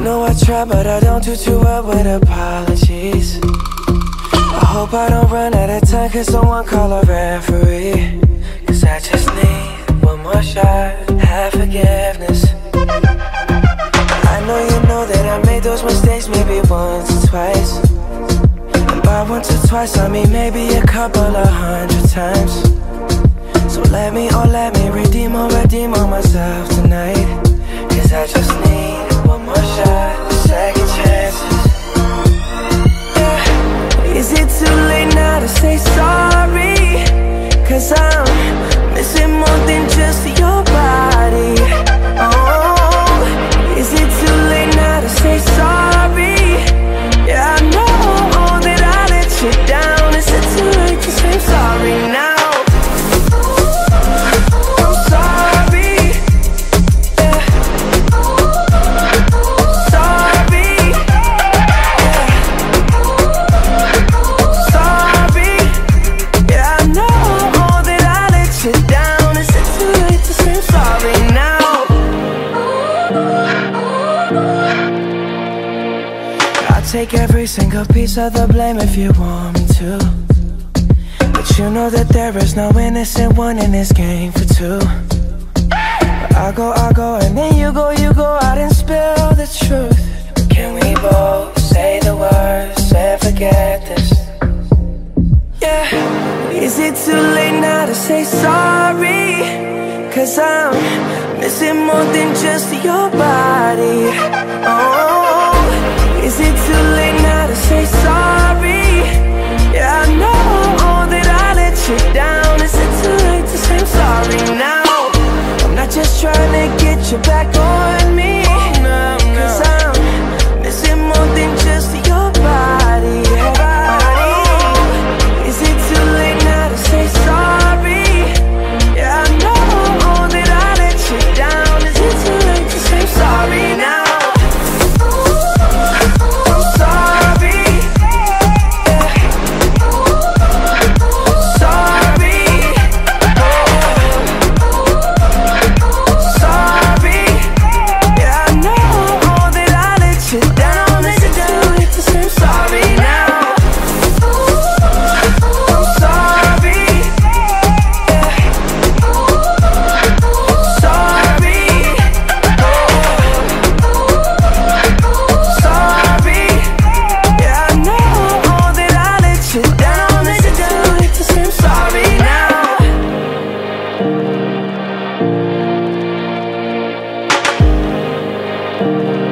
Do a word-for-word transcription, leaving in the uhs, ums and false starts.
You know I try, but I don't do too well with apologies. I hope I don't run out of time, cause someone call a referee. Cause I just need one more shot, have forgiveness. I know you know that I made those mistakes maybe once or twice. And by once or twice, I mean maybe a couple of hundred times. So let me, oh let me redeem, oh redeem on myself tonight. Cause I just need one more shot, second chances. Yeah. Is it too late now to say sorry? Cause I'm missing more than just your body. Oh, is it too late now to say sorry? Yeah, I know that I let you down. Is it too late to say sorry now? Take every single piece of the blame if you want me to. But you know that there is no innocent one in this game for two. But I go, I go, and then you go, you go out and spill the truth. Can we both say the words and forget this? Yeah. Is it too late now to say sorry? Cause I'm missing more than just your body. Oh. Is it too late now to say sorry? Yeah, I know that I let you down. Is it too late to say I'm sorry now? I'm not just trying to get you back on me. Cause I'm missing more than just your body. Oh, is it too late now to say sorry? Yeah, I know that I let you down. Is it too late to say I'm sorry now? Thank you.